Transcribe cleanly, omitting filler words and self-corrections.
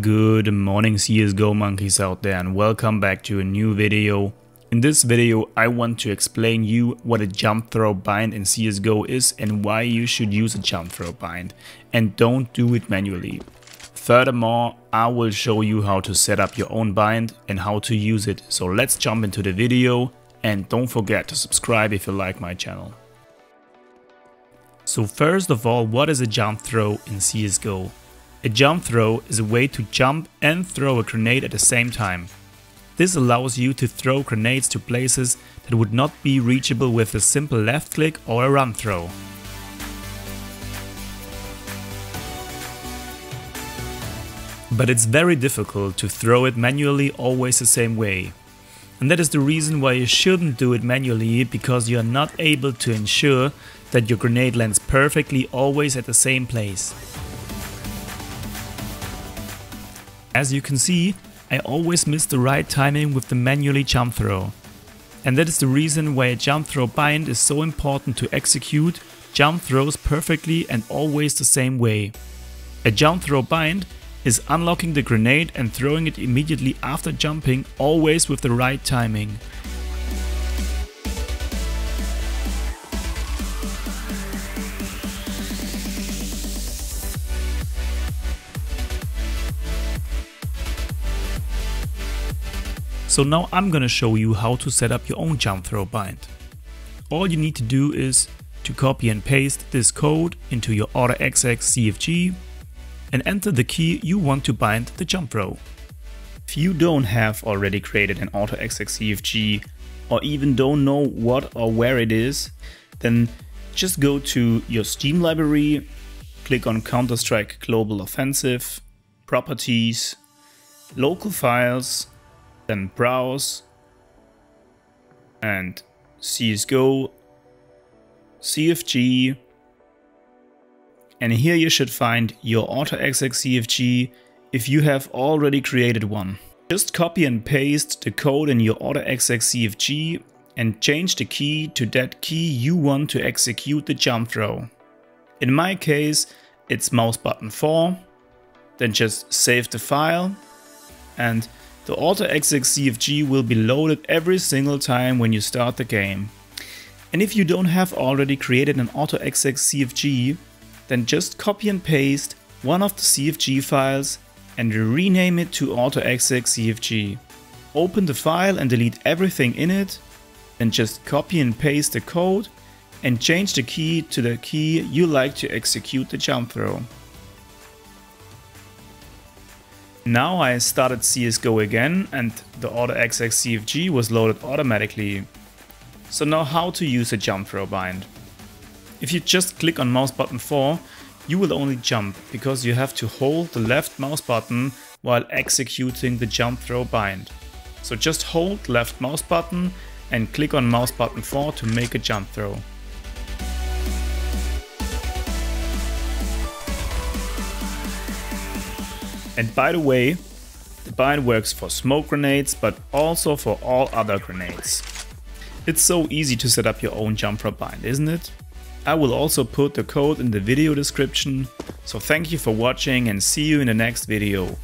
Good morning CSGO monkeys out there, and welcome back to a new video. In this video I want to explain you what a jump throw bind in CSGO is and why you should use a jump throw bind and don't do it manually. Furthermore, I will show you how to set up your own bind and how to use it. So let's jump into the video, and don't forget to subscribe if you like my channel. So first of all, what is a jump throw in CSGO? A jump throw is a way to jump and throw a grenade at the same time. This allows you to throw grenades to places that would not be reachable with a simple left click or a run throw. But it's very difficult to throw it manually always the same way. And that is the reason why you shouldn't do it manually, because you are not able to ensure that your grenade lands perfectly always at the same place. As you can see, I always miss the right timing with the manually jump throw. And that is the reason why a jump throw bind is so important to execute jump throws perfectly and always the same way. A jump throw bind is unlocking the grenade and throwing it immediately after jumping, always with the right timing. So now I'm gonna show you how to set up your own jump throw bind. All you need to do is to copy and paste this code into your autoexec.cfg and enter the key you want to bind the jump throw. If you don't have already created an autoexec.cfg or even don't know what or where it is, then just go to your Steam library, click on Counter-Strike Global Offensive, Properties, Local Files, then Browse and CS:GO, CFG, and here you should find your autoexec.cfg if you have already created one. Just copy and paste the code in your autoexec.cfg and change the key to that key you want to execute the jump throw. In my case, it's mouse button 4, then just save the file, and the autoexec.cfg will be loaded every single time when you start the game. And if you don't have already created an autoexec.cfg, then just copy and paste one of the CFG files and rename it to autoexec.cfg. Open the file and delete everything in it, then just copy and paste the code and change the key to the key you like to execute the jump throw. Now I started CSGO again and the autoexec.cfg was loaded automatically. So now how to use a jump throw bind. If you just click on mouse button 4, you will only jump because you have to hold the left mouse button while executing the jump throw bind. So just hold left mouse button and click on mouse button 4 to make a jump throw. And by the way, the bind works for smoke grenades, but also for all other grenades. It's so easy to set up your own jump throw bind, isn't it? I will also put the code in the video description. So thank you for watching and see you in the next video.